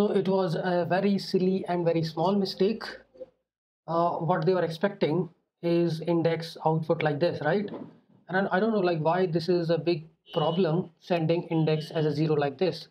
So it was a very silly and very small mistake. What they were expecting is index output like this, right? And I don't know like why this is a big problem sending index as a 0 like this.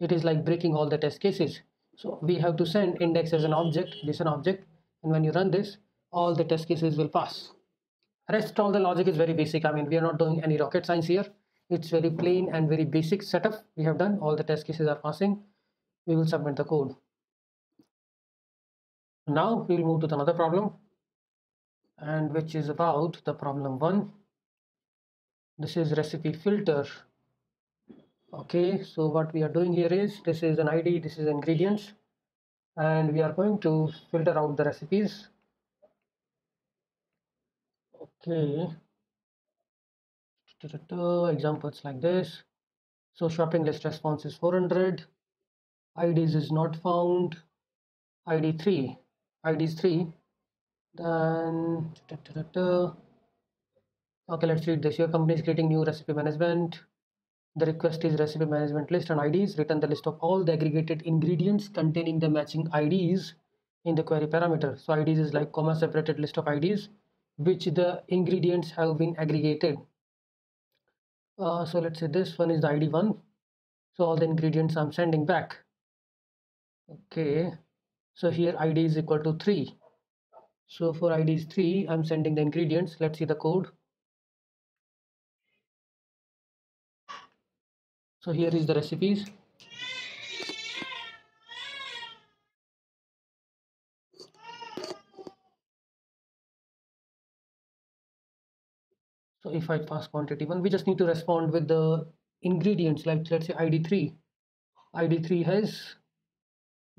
It is like breaking all the test cases. So we have to send index as an object, this an object, and when you run this, all the test cases will pass. Rest all the logic is very basic. I mean, we are not doing any rocket science here. It's very plain and very basic setup we have done. All the test cases are passing. We will submit the code. Now we will move to the another problem, and which is about the problem 1. This is recipe filter. Okay, so what we are doing here is, this is an ID, this is ingredients, and we are going to filter out the recipes. Okay, examples like this. So shopping list response is 400, IDs is not found, ID 3, then okay, let's read this. Your company is creating new recipe management. The request is recipe management list and IDs. Return the list of all the aggregated ingredients containing the matching IDs in the query parameter. So IDs is like comma separated list of IDs which the ingredients have been aggregated. So let's say this one is the ID 1. So all the ingredients I'm sending back. Okay, so here ID is equal to 3. So for ID is 3, I'm sending the ingredients. Let's see the code. So here is the recipes. So if I pass quantity 1, we just need to respond with the ingredients, like let's say ID 3. ID 3 has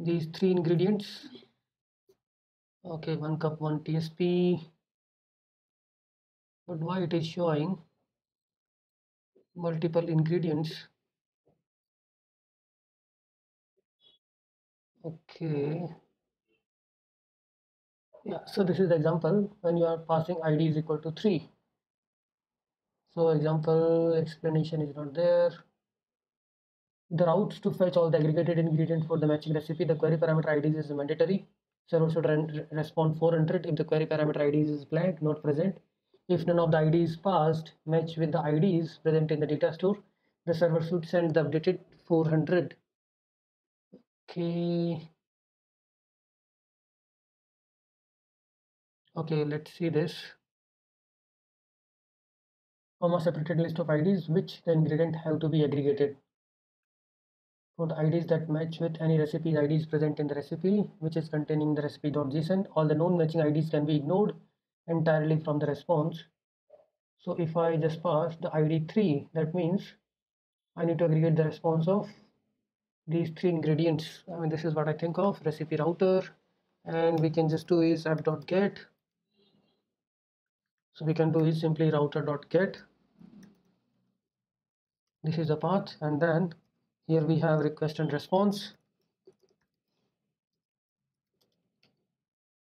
these 3 ingredients. Okay, 1 cup, 1 TSP. But why it is showing multiple ingredients? Okay, yeah, so this is the example when you are passing ID is equal to 3. So example explanation is not there. The routes to fetch all the aggregated ingredients for the matching recipe. The query parameter IDs is mandatory. Server should respond 400 if the query parameter IDs is blank, not present. If none of the IDs passed match with the IDs present in the data store, the server should send the updated 400. Okay, let's see this. Comma separated list of IDs which the ingredient have to be aggregated. For the IDs that match with any recipe, IDs present in the recipe which is containing the recipe.json, all the known matching IDs can be ignored entirely from the response. So if I just pass the ID 3, that means I need to aggregate the response of these 3 ingredients. I mean, this is what I think of recipe router, and we can just do is app.get. So we can do is simply router.get. This is the path, and then here we have request and response,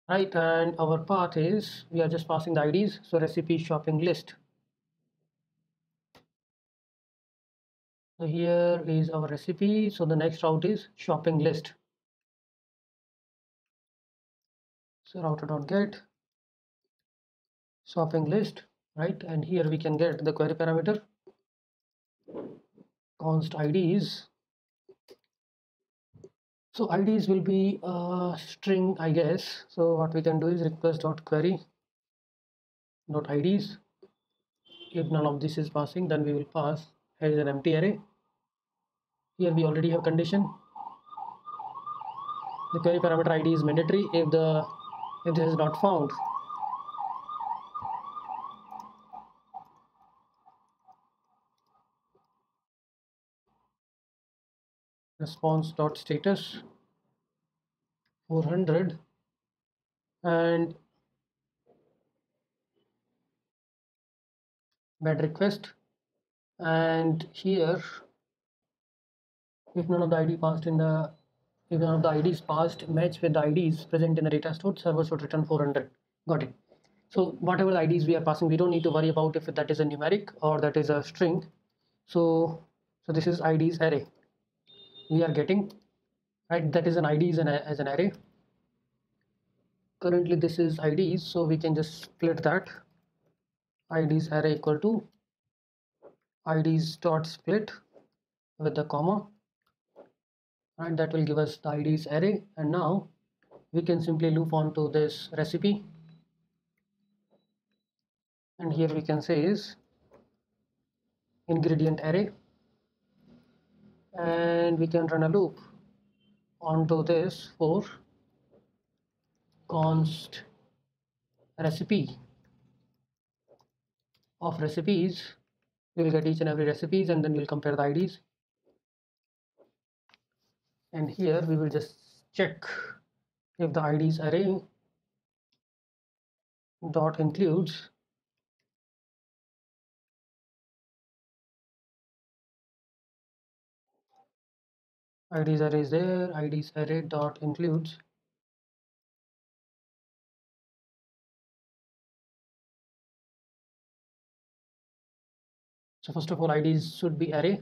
right? And our path is we are just passing the IDs. So recipe shopping list. So here is our recipe. So the next route is shopping list. So router.get shopping list, right? And here we can get the query parameter const IDs. So IDs will be a string, I guess. So what we can do is request.query.IDs. If none of this is passing, then we will pass as an empty array. Here we already have condition. The query parameter ID is mandatory if this is not found. Response.status 400, and bad request, and here if none of the ID passed in the if none of the IDs passed match with the IDs present in the data store, server should return 400. Got it. So whatever the IDs we are passing, we don't need to worry about if that is a numeric or that is a string. So this is IDs array we are getting, right? That is an ID as an array. Currently this is IDs, so we can just split that IDs array equal to IDs dot split with the comma, and that will give us the IDs array. And now we can simply loop on to this recipe, and here we can say is ingredient array, and we can run a loop onto this for const recipe of recipes. We will get each and every recipes, and then we'll compare the IDs, and here we will just check if the IDs array dot includes IDs array is there, IDs array dot includes . So first of all, IDs should be array,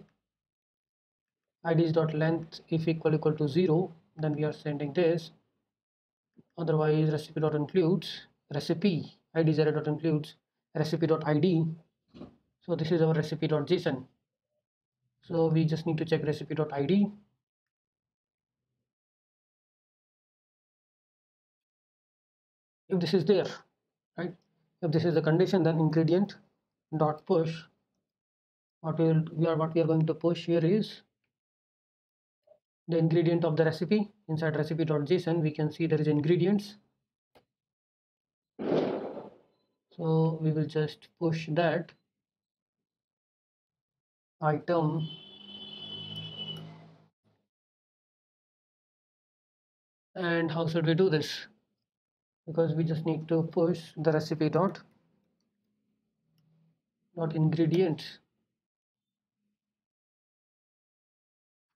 IDs dot length if equal to 0, then we are sending this. Otherwise recipe dot includes recipe, IDs array dot includes recipe dot ID. So this is our recipe dot JSON, so we just need to check recipe dot ID. If this is there, right, if this is the condition, then ingredient dot push. What we are going to push here is the ingredient of the recipe. Inside recipe.json we can see there is ingredients, so we will just push that item . And how should we do this? Because we just need to push the recipe dot ingredients.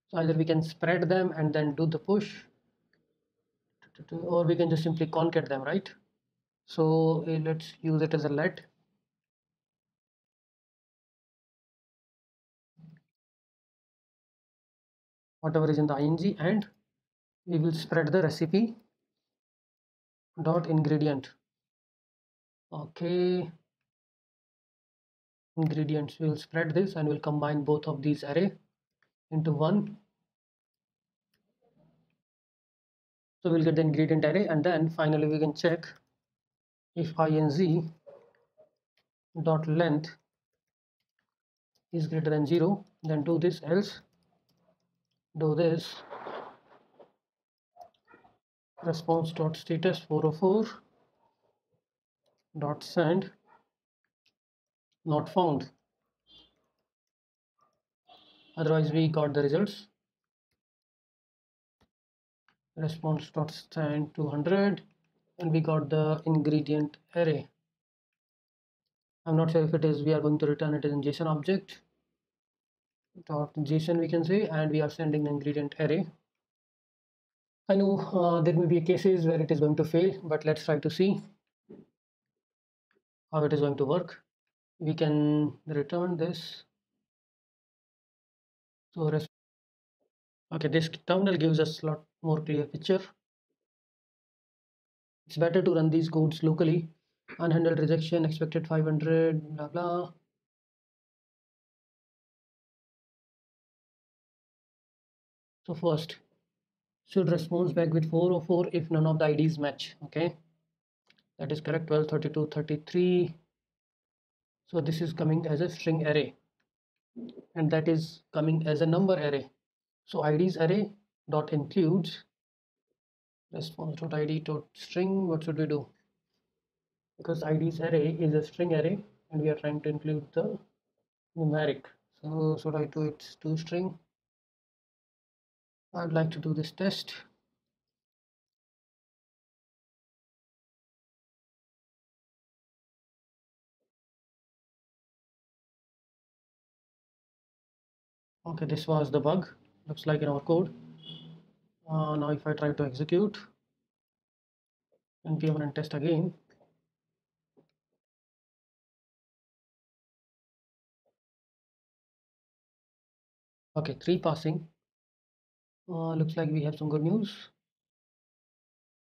So either we can spread them and then do the push, or we can just simply concat them, right? So let's use it as a let. Whatever is in the ing, and we will spread the recipe dot ingredient. Okay, ingredients, we will spread this and we'll combine both of these array into one, so we'll get the ingredient array. And then finally we can check if ing dot length is greater than 0, then do this, else do this response dot status 404 dot send not found. Otherwise we got the results response dot send 200, and we got the ingredient array. I'm not sure if it is, we are going to return it in JSON object dot JSON, we can say, and we are sending the ingredient array. I know there may be cases where it is going to fail, but let's try to see how it is going to work. We can return this. So okay, this terminal gives us a lot more clear picture. It's better to run these codes locally. Unhandled rejection expected 500, blah blah. So first, should response back with 404 if none of the IDs match. Okay, that is correct. 12, 32, 33. So this is coming as a string array, and that is coming as a number array. So IDs array dot includes response dot ID dot string. What should we do? Because IDs array is a string array, and we are trying to include the numeric. So should I do it to string? I'd like to do this test. Okay, this was the bug, looks like, in our code. Now if I try to execute npm run test again, okay, 3 passing. Looks like we have some good news.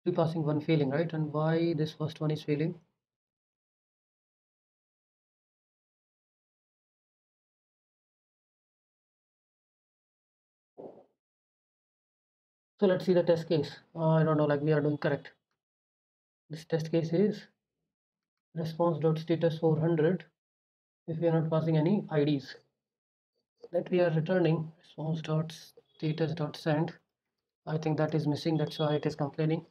3 passing, 1 failing, right? And why this first one is failing? So let's see the test case. I don't know, like we are doing correct. This test case is response.status400. If we are not passing any IDs, that we are returning response.status.send. I think that is missing, that's why it is complaining.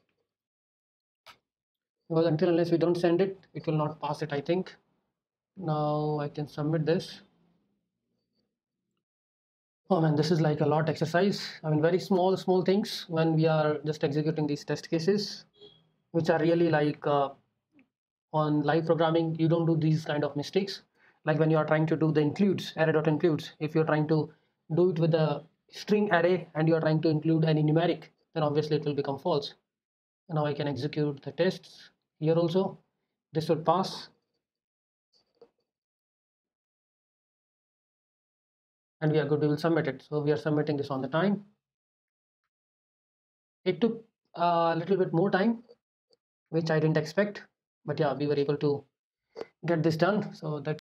Because until unless we don't send it, it will not pass it, I think. Now I can submit this. Oh man, this is like a lot exercise. I mean, very small things when we are just executing these test cases, which are really like on live programming, you don't do these kind of mistakes. Like when you are trying to do the includes, array.includes, if you're trying to do it with a string array and you are trying to include any numeric, then obviously it will become false. Now I can execute the tests here also. This will pass. And we are good, we will submit it. So we are submitting this on the time. It took a little bit more time, which I didn't expect, but yeah, we were able to get this done. So that